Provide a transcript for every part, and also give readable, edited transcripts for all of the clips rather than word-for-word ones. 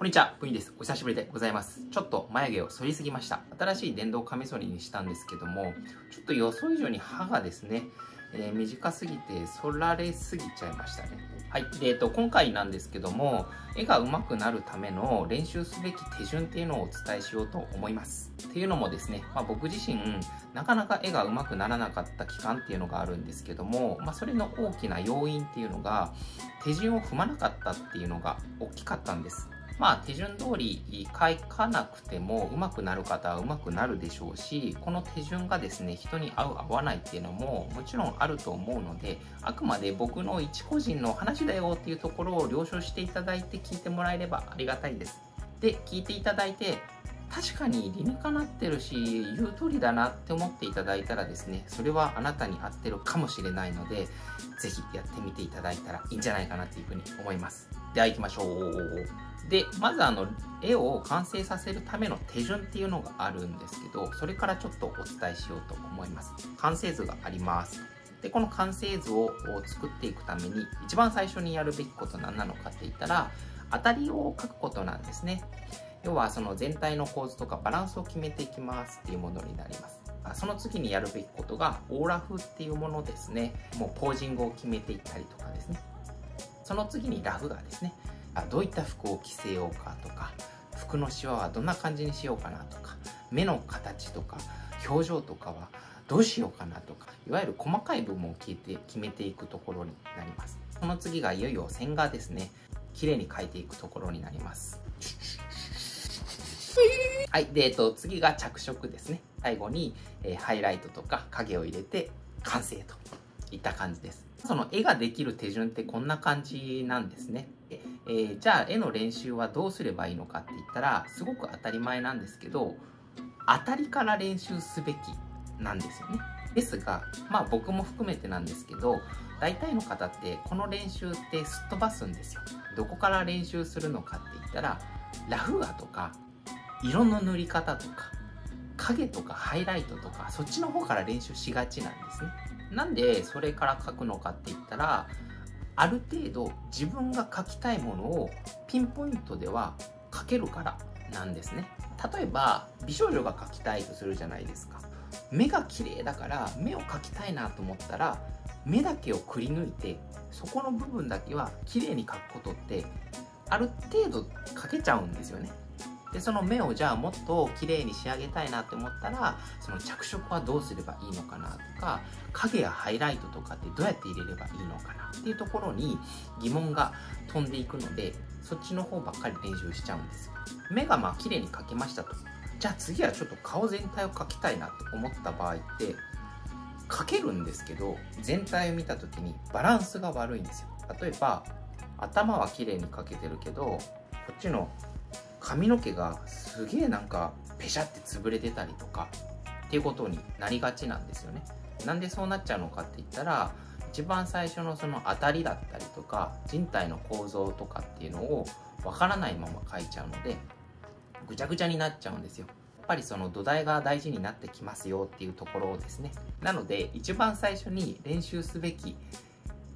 こんにちは、ぷにです。お久しぶりでございます。ちょっと眉毛を剃りすぎました。新しい電動カミソリにしたんですけども、ちょっと予想以上に刃がですね、短すぎて剃られすぎちゃいましたね。はい。で、今回なんですけども、絵が上手くなるための練習すべき手順っていうのをお伝えしようと思います。っていうのもですね、僕自身、なかなか絵が上手くならなかった期間っていうのがあるんですけども、それの大きな要因っていうのが、手順を踏まなかったっていうのが大きかったんです。手順通り書かなくても上手くなる方は上手くなるでしょうし、この手順がですね、人に合う合わないっていうのももちろんあると思うので、あくまで僕の一個人の話だよっていうところを了承していただいて聞いてもらえればありがたいです。で、聞いていただいて、確かに理にかなってるし言う通りだなって思っていただいたらですね、それはあなたに合ってるかもしれないので、ぜひやってみていただいたらいいんじゃないかなっていうふうに思います。では行きましょう。で、まず絵を完成させるための手順っていうのがあるんですけど、それからちょっとお伝えしようと思います。完成図があります。で、この完成図を作っていくために一番最初にやるべきことは何なのかって言ったら、当たりを書くことなんですね。要はその全体の構図とかバランスを決めていきますっていうものになります。その次にやるべきことがオーラ風っていうものですね。もうポージングを決めていったりとかですね。その次にラフがですね、どういった服を着せようかとか、服のシワはどんな感じにしようかなとか、目の形とか表情とかはどうしようかなとか、いわゆる細かい部分を決めていくところになります。その次がいよいよ線画ですね。綺麗に描いていくところになります。はい。で、次が着色ですね。最後に、ハイライトとか影を入れて完成といった感じです。その絵ができる手順ってこんな感じなんですね。じゃあ絵の練習はどうすればいいのかって言ったら、すごく当たり前なんですけど、当たりから練習すべきなんですよね。ですが、僕も含めてなんですけど、大体の方ってこの練習ってすっ飛ばすんですよ。どこから練習するのかって言ったら、ラフ画とか、色の塗り方とか影とかハイライトとか、そっちの方から練習しがちなんですね。なんでそれから描くのかって言ったら、ある程度自分が描きたいものをピンポイントでは描けるからなんですね。例えば美少女が描きたいとするじゃないですか。目が綺麗だから目を描きたいなと思ったら、目だけをくり抜いてそこの部分だけは綺麗に描くことってある程度描けちゃうんですよね。で、その目をじゃあもっと綺麗に仕上げたいなって思ったら、その着色はどうすればいいのかなとか、影やハイライトとかってどうやって入れればいいのかなっていうところに疑問が飛んでいくので、そっちの方ばっかり練習しちゃうんですよ。目が綺麗に描けましたと。じゃあ次はちょっと顔全体を描きたいなと思った場合って、描けるんですけど、全体を見た時にバランスが悪いんですよ。例えば、頭は綺麗に描けてるけど、こっちの髪の毛がすげえペシャって潰れてたりとかっていうことになりがちなんですよね。なんでそうなっちゃうのかって言ったら、一番最初のその当たりだったりとか人体の構造とかっていうのをわからないまま描いちゃうので、ぐちゃぐちゃになっちゃうんですよ。やっぱりその土台が大事になってきますよっていうところですね。なので一番最初に練習すべき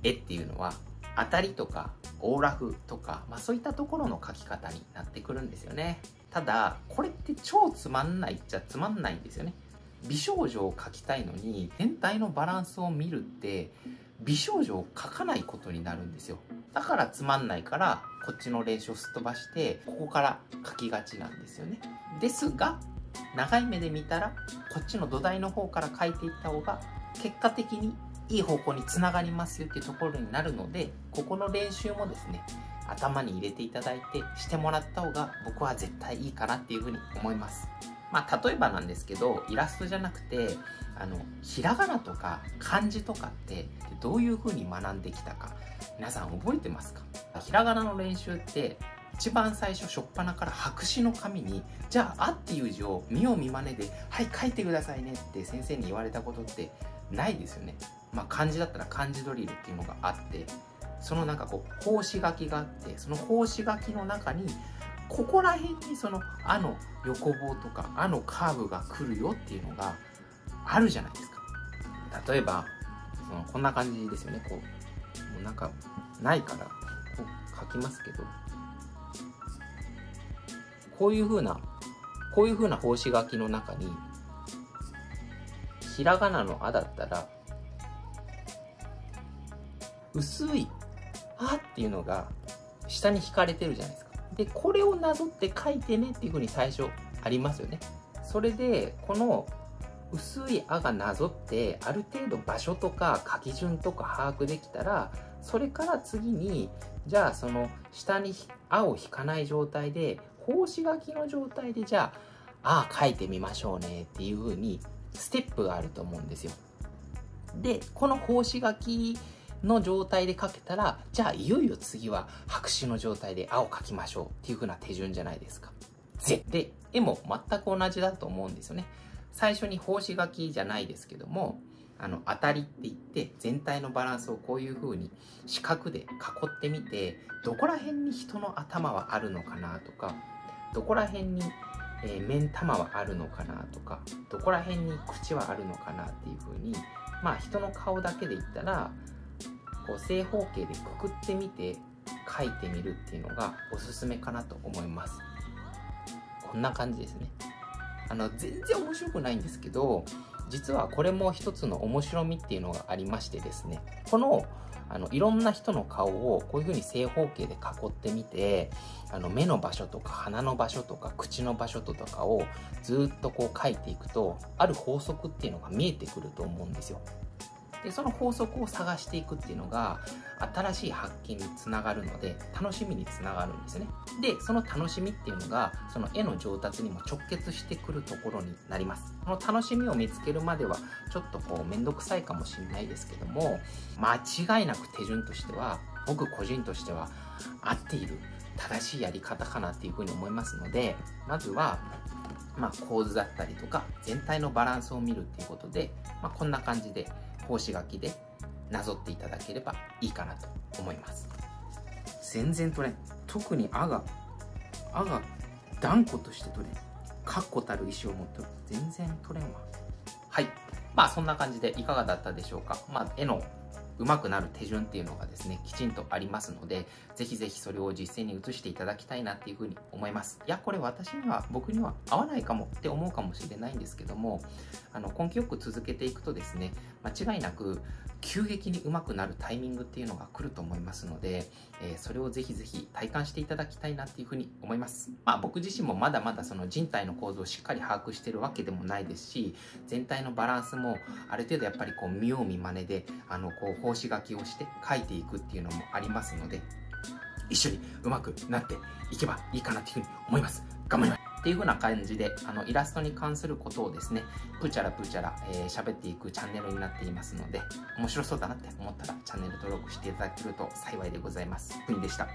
絵っていうのは、当たりとかオーラフとか、そういったところの描き方になってくるんですよね。ただこれって超つまんないっちゃつまんないんですよね。美少女を描きたいのに全体のバランスを見るって美少女を描かないことになるんですよ。だからつまんないから、こっちの練習をすっ飛ばしてここから描きがちなんですよね。ですが長い目で見たら、こっちの土台の方から描いていった方が結果的にいい方向につながりますよっていうところになるので、ここの練習もですね、頭に入れていただいてしてもらった方が僕は絶対いいかなっていうふうに思います。例えばなんですけど、イラストじゃなくてひらがなとか漢字とかってどういうふうに学んできたか、皆さん覚えてますか？ひらがなの練習って一番最初、初っ端から白紙の紙に、じゃあ「あ」っていう字を見よう見まねで「はい書いてくださいね」って先生に言われたことってないですよね。漢字だったら漢字ドリルっていうのがあって、その格子書きがあって、その格子書きの中にここら辺にその「あ」の横棒とか「あ」のカーブが来るよっていうのがあるじゃないですか。例えばこんな感じですよね。こうないからこう書きますけど、こういう風な法師書きの中にひらがなの「あ」だったら薄い「あ」っていうのが下に引かれてるじゃないですか。でこれをなぞって書いてねっていう風に最初ありますよね。それでこの薄い「あ」がなぞってある程度場所とか書き順とか把握できたら、それから次にじゃあその下に「あ」を引かない状態で格子書きの状態でじゃあ「あ」書いてみましょうねっていう風にステップがあると思うんですよ。でこの格子書きの状態で書けたら、じゃあいよいよ次は白紙の状態で「あ」を書きましょうっていう風な手順じゃないですか。で「え」も全く同じだと思うんですよね。最初に格子書きじゃないですけども、当たりって言って全体のバランスをこういう風に四角で囲ってみて、どこら辺に人の頭はあるのかなとか、どこら辺に目ん玉はあるのかなとか、どこら辺に口はあるのかなっていう風に、まあ人の顔だけで言ったらこう正方形でくくってみて書いてみるっていうのがおすすめかなと思います。こんな感じですね。全然面白くないんですけど、実はこれも一つの面白みっていうのがありましてですね、このいろんな人の顔をこういう風に正方形で囲ってみて、目の場所とか鼻の場所とか口の場所とかをずっとこう書いていくと、ある法則っていうのが見えてくると思うんですよ。でその法則を探していくっていうのが新しい発見につながるので、楽しみにつながるんですね。でその楽しみっていうのがその絵の上達にも直結してくるところになります。この楽しみを見つけるまではちょっとこう面倒くさいかもしれないですけども、間違いなく手順としては僕個人としては合っている正しいやり方かなっていうふうに思いますので、まずは構図だったりとか全体のバランスを見るっていうことで、こんな感じで格子書きでなぞっていただければいいかなと思います。全然とね、特にあが断固としてとね、確固たる意志を持ってる、全然とれんわ。はい、そんな感じでいかがだったでしょうか。絵の上手くなる手順っていうのがですね、きちんとありますので、ぜひぜひそれを実践に移していただきたいなっていうふうに思います。いやこれ僕には合わないかもって思うかもしれないんですけども、根気よく続けていくとですね、間違いなく急激に上手くなるタイミングっていうのが来ると思いますので、それをぜひぜひ体感していただきたいなっていうふうに思います。僕自身もまだまだその人体の構造をしっかり把握してるわけでもないですし、全体のバランスもある程度やっぱりこう見よう見まねで格子書きをして書いていくっていうのもありますので、一緒に上手くなっていけばいいかなっていうふうに思います。頑張りますっていう風な感じで、イラストに関することをですね、プーチャラプーチャラ喋っていくチャンネルになっていますので、面白そうだなって思ったらチャンネル登録していただけると幸いでございます。ふにでした。